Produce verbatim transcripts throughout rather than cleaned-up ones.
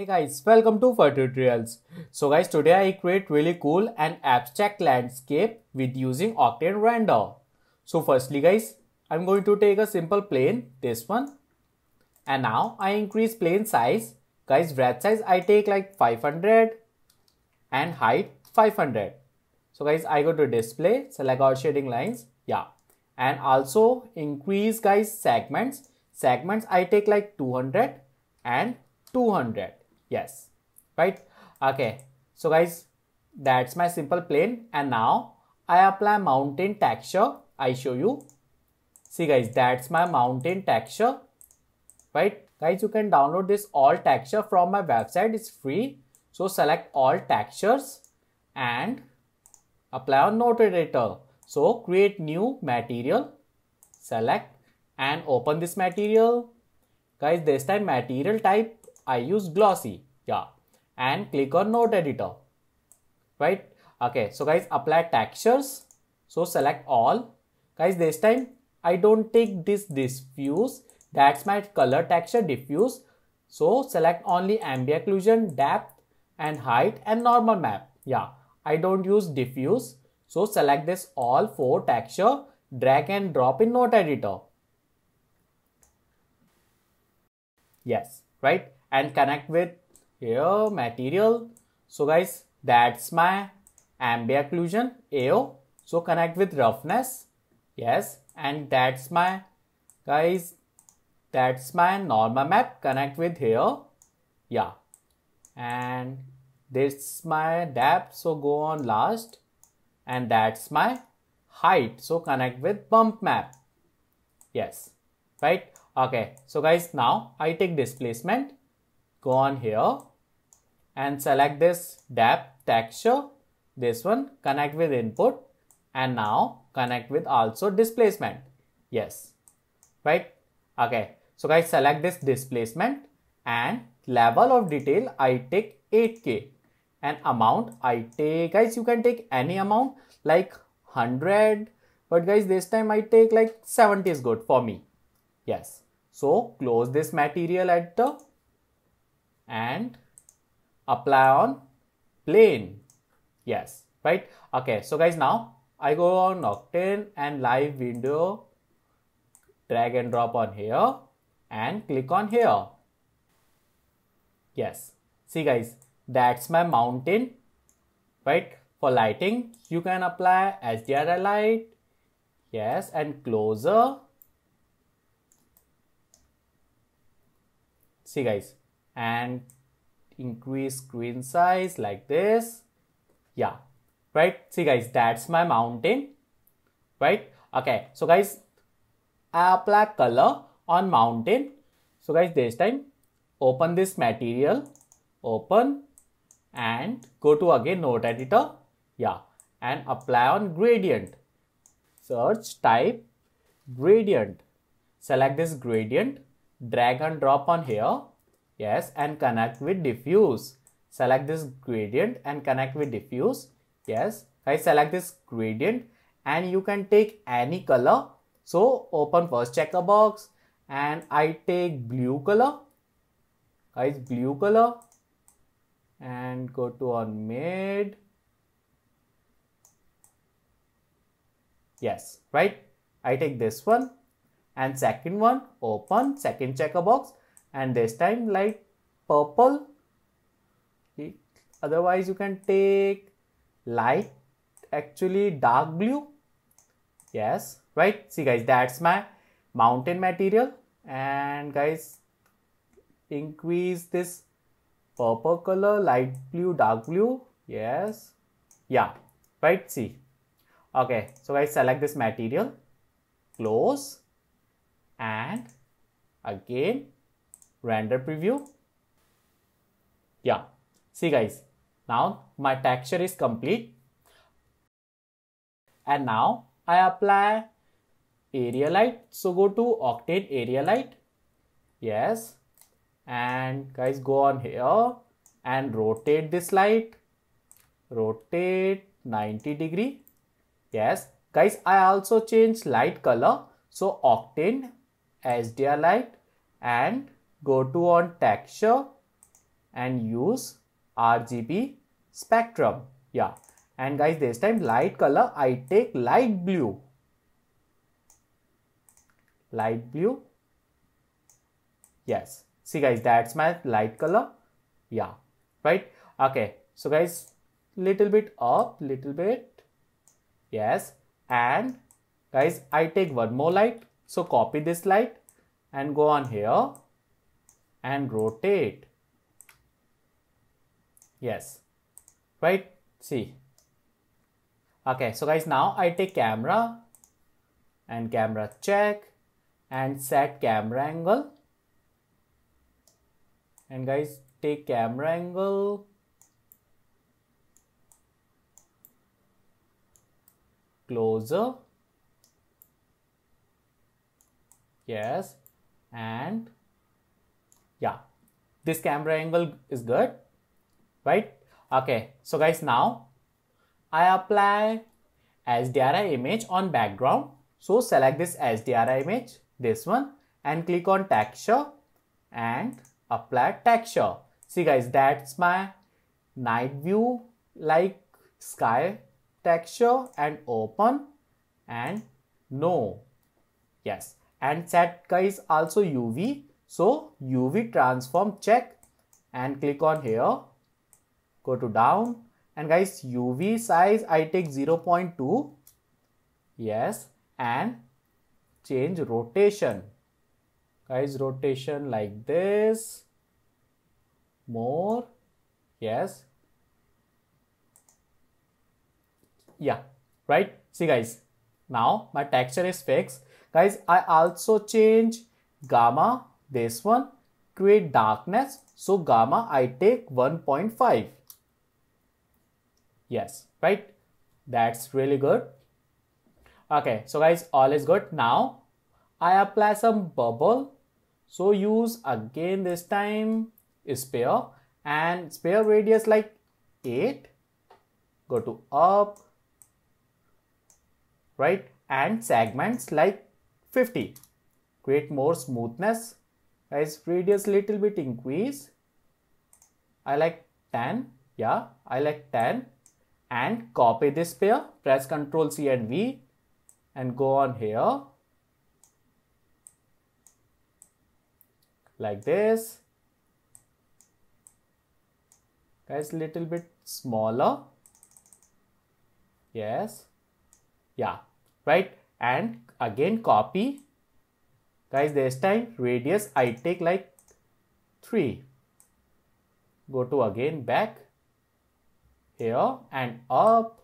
Hey guys, welcome to Fattu Tutorials. So guys, today I create really cool and abstract landscape with using Octane Render. So firstly guys, I'm going to take a simple plane, this one. And now I increase plane size. Guys, width size I take like five hundred and height five hundred. So guys, I go to display, select all shading lines. Yeah. And also increase guys segments. Segments I take like two hundred and two hundred. Yes, right. Okay, so guys, that's my simple plane. And now I apply mountain texture. I show you. See guys, that's my mountain texture, right? Guys, you can download this all texture from my website. It's free. So select all textures and apply on node editor. So create new material, select and open this material. Guys, this time material type I use glossy, yeah, and click on node editor, right? Okay, so guys, apply textures, so select all. Guys, this time I don't take this diffuse, that's my color texture diffuse, so select only ambient occlusion, depth and height and normal map. Yeah, I don't use diffuse, so select this all four texture, drag and drop in node editor. Yes, right. And connect with here material. So guys, that's my ambient occlusion A O. So connect with roughness. Yes, and that's my guys, that's my normal map. Connect with here. Yeah, and this my depth. So go on last, and that's my height. So connect with bump map. Yes, right. Okay, so guys, now I take displacement. Go on here and select this depth texture, this one, connect with input and now connect with also displacement. Yes, right. Okay, so guys, select this displacement and level of detail I take eight K and amount I take, guys, you can take any amount like one hundred, but guys, this time I take like seventy is good for me. Yes, so close this material editor and apply on plane. Yes, right. Okay, so guys, now I go on Octane and live window, drag and drop on here and click on here. Yes, see guys, that's my mountain, right? For lighting you can apply H D R I light. Yes, and closer. See guys, and increase screen size like this. Yeah, right. See guys, that's my mountain, right? Okay, so guys, I apply color on mountain. So guys, this time open this material, open and go to again node editor. Yeah, and apply on gradient, search type gradient, select this gradient, drag and drop on here. Yes, and connect with diffuse. Select this gradient and connect with diffuse. Yes, I select this gradient and you can take any color. So open first checker box and I take blue color. Guys, blue color and go to on mid. Yes, right. I take this one and second one, open second checker box. And this time like purple, otherwise you can take light, actually dark blue. Yes, right. See guys, that's my mountain material and guys, increase this purple color, light blue, dark blue. Yes, yeah, right. See, okay, so guys, select this material, close and again render preview. Yeah, see guys, now my texture is complete. And now I apply area light, so go to Octane area light. Yes, and guys, go on here and rotate this light, rotate ninety degree. Yes, guys, I also change light color, so Octane H D R light and go to on texture and use R G B spectrum. Yeah, and guys, this time light color I take light blue. Light blue. Yes. See guys, that's my light color. Yeah. Right. Okay. So guys, little bit up, little bit. Yes. And guys, I take one more light. So copy this light and go on here and rotate. Yes. Right. See. Okay. So guys, now I take camera and camera check and set camera angle. And guys, take camera angle closer. Yes, and yeah, this camera angle is good, right? Okay, so guys, now I apply H D R I image on background. So select this H D R I image, this one, and click on texture and apply texture. See guys, that's my night view like sky texture, and open and no. Yes, and set guys also U V. So U V transform check and click on here, go to down, and guys U V size I take zero point two. Yes, and change rotation. Guys, rotation like this, more, yes, yeah, right. See guys, now my texture is fixed. Guys, I also change gamma, this one, create darkness. So gamma I take one point five. Yes, right, that's really good. Okay, so guys, all is good. Now I apply some bubble. So use again this time sphere and sphere radius like eight. Go to up, right, and segments like fifty. Create more smoothness. Guys, radius little bit increase. I like ten. Yeah, I like ten. And copy this sphere. Press Ctrl C and V and go on here. Like this, guys, little bit smaller. Yes, yeah, right, and again copy. Guys, this time radius I take like three. Go to again back here and up.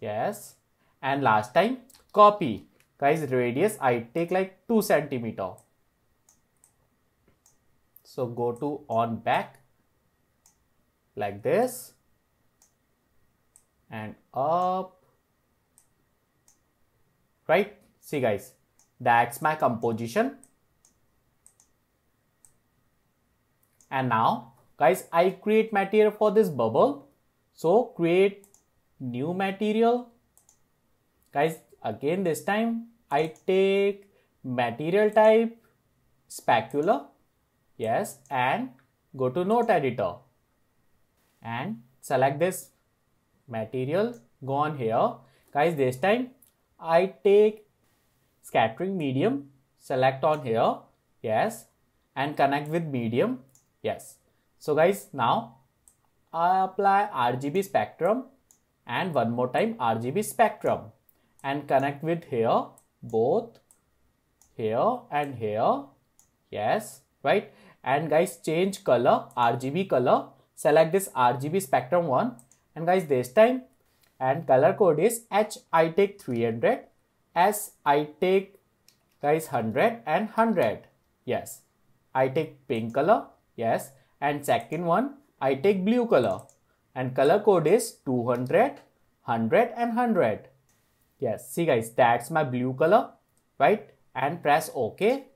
Yes, and last time copy. Guys, radius I take like two centimeter. So go to on back like this and up, right? See guys, that's my composition. And now guys, I create material for this bubble. So create new material. Guys, again this time I take material type specular. Yes, and go to note editor and select this material, go on here. Guys, this time I take scattering medium, select on here. Yes, and connect with medium. Yes, so guys, now I apply R G B spectrum and one more time R G B spectrum and connect with here, both here and here. Yes, right. And guys, change color, R G B color, select this R G B spectrum one, and guys this time, and color code is H I take three hundred, S I take guys one hundred and one hundred. Yes, I take pink color. Yes, and second one I take blue color, and color code is two hundred, one hundred and one hundred. Yes, see guys, that's my blue color, right? And press OK.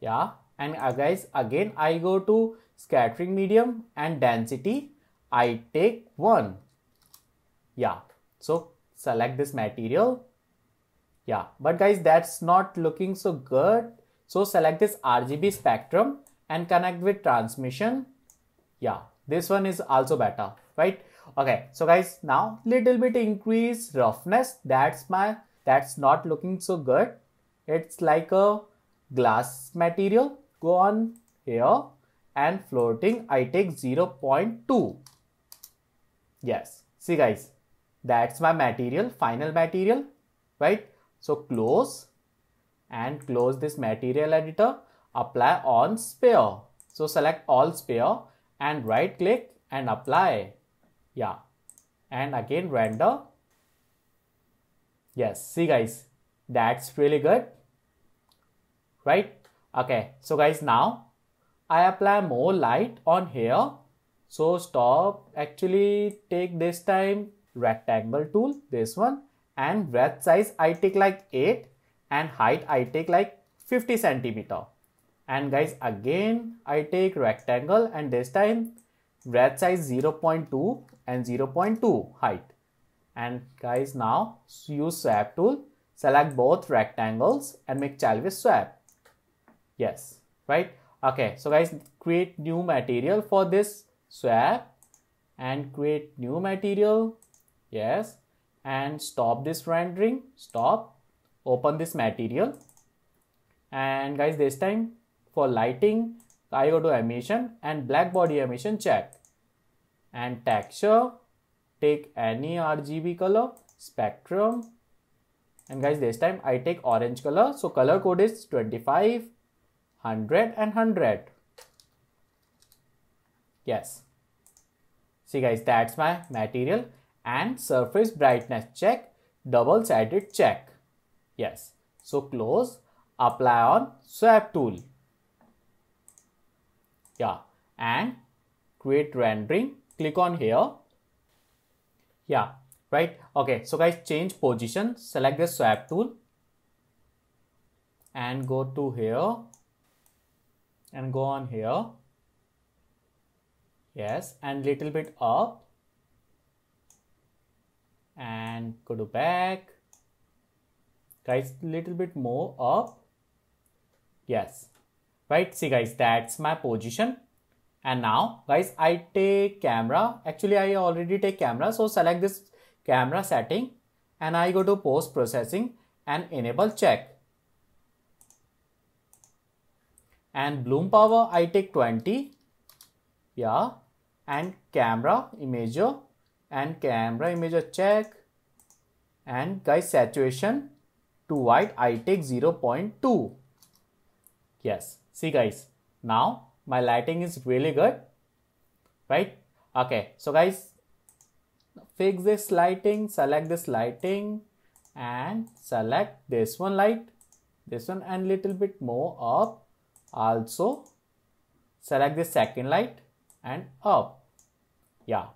Yeah. And uh, guys, again I go to scattering medium and density I take one. Yeah, so select this material. Yeah, but guys, that's not looking so good. So select this R G B spectrum and connect with transmission. Yeah, this one is also better, right? Okay, so guys, now little bit increase roughness. That's my, that's not looking so good. It's like a glass material. Go on here and floating, I take zero point two. Yes, see guys, that's my material, final material, right? So close and close this material editor, apply on sphere. So select all sphere and right click and apply. Yeah, and again render. Yes, see guys, that's really good, right? Okay, so guys, now I apply more light on here. So stop, actually take this time rectangle tool, this one, and breadth size I take like eight and height I take like fifty centimeter. And guys, again I take rectangle and this time breadth size zero point two and zero point two height. And guys, now use swap tool, select both rectangles and make child with swap. Yes, right? Okay, so guys, create new material for this swap and create new material. Yes, and stop this rendering, stop, open this material. And guys, this time for lighting, I go to emission and black body emission check. And texture, take any R G B color, spectrum. And guys, this time I take orange color. So color code is twenty-five, one hundred and one hundred. Yes. See guys, that's my material. And surface brightness check, double sided check. Yes. So close, apply on swap tool. Yeah, and create rendering, click on here. Yeah, right. Okay, so guys, change position, select the swap tool and go to here and go on here. Yes, and little bit up and go to back. Guys, little bit more up. Yes, right. See guys, that's my position. And now guys, I take camera. Actually, I already take camera. So select this camera setting and I go to post processing and enable check. And bloom power, I take twenty. Yeah. And camera imager and camera imager check. And guys, saturation to white, I take zero point two. Yes. See guys, now my lighting is really good, right? Okay. So guys, fix this lighting, select this lighting and select this one light, this one and little bit more up. Also select the second light and up. Yeah,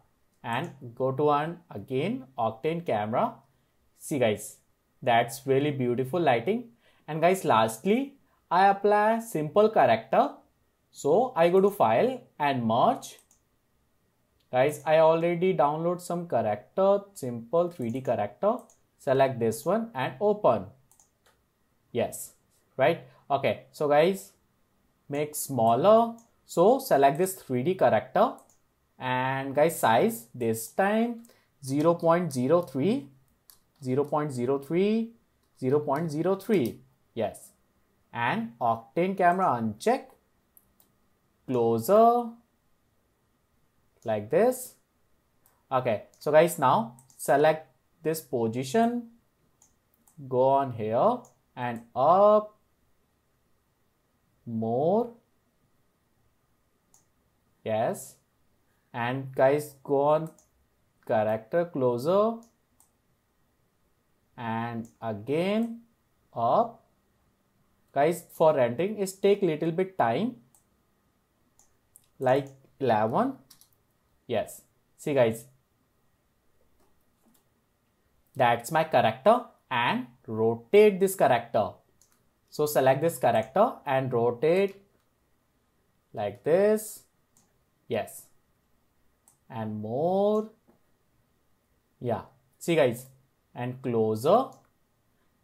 and go to one again Octane camera. See guys, that's really beautiful lighting. And guys, lastly I apply simple character. So I go to file and merge. Guys, I already download some character, simple three D character. Select this one and open. Yes, right? Okay, so guys, make smaller. So select this three D character and guys, size this time zero point zero three, zero point zero three, zero point zero three. Yes, and Octane camera uncheck, closer like this. Okay, so guys, now select this position, go on here and up, more. Yes, and guys, go on character, closer and again up. Guys, for rendering is take little bit time, like eleven. Yes, see guys, that's my character. And rotate this character. So select this character and rotate like this. Yes, and more. Yeah, see guys, and closer.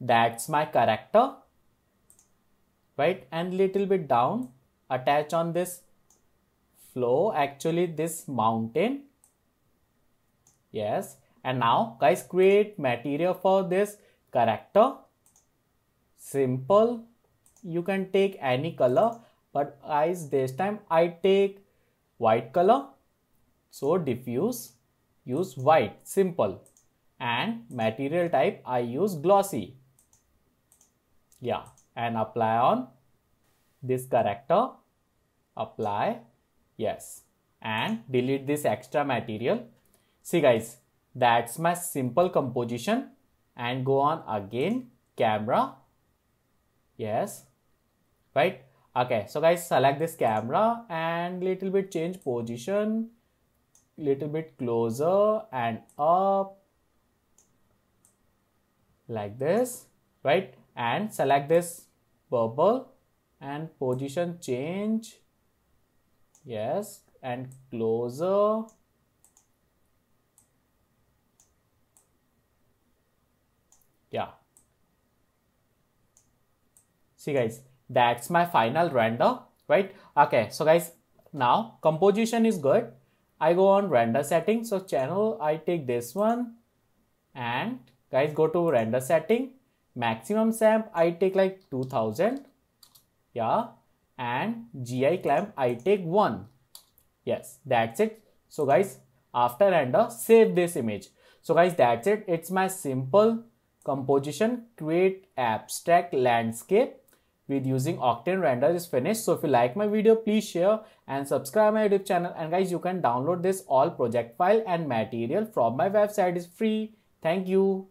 That's my character, right? And little bit down. attach on this flow, actually this mountain. Yes, and now guys, create material for this character. Simple, you can take any color, but guys this time I take white color. So diffuse, use white, simple. And material type I use glossy. Yeah, and apply on this character, apply, yes, and delete this extra material. See guys, that's my simple composition. And go on again, camera, yes, right. Okay, so guys, select this camera and little bit change position, little bit closer and up, like this, right? And select this bubble and position change, yes, and closer, yeah. See guys, that's my final render, right? Okay, so guys, now composition is good. I go on render settings, so channel I take this one, and guys go to render setting, maximum samp I take like two thousand, yeah, and G I clamp I take one. Yes, that's it. So guys, after render, save this image. So guys, that's it. It's my simple composition, create abstract landscape with using Octane Render is finished. So if you like my video, please share and subscribe my YouTube channel. And guys, you can download this all project file and material from my website, is free. Thank you.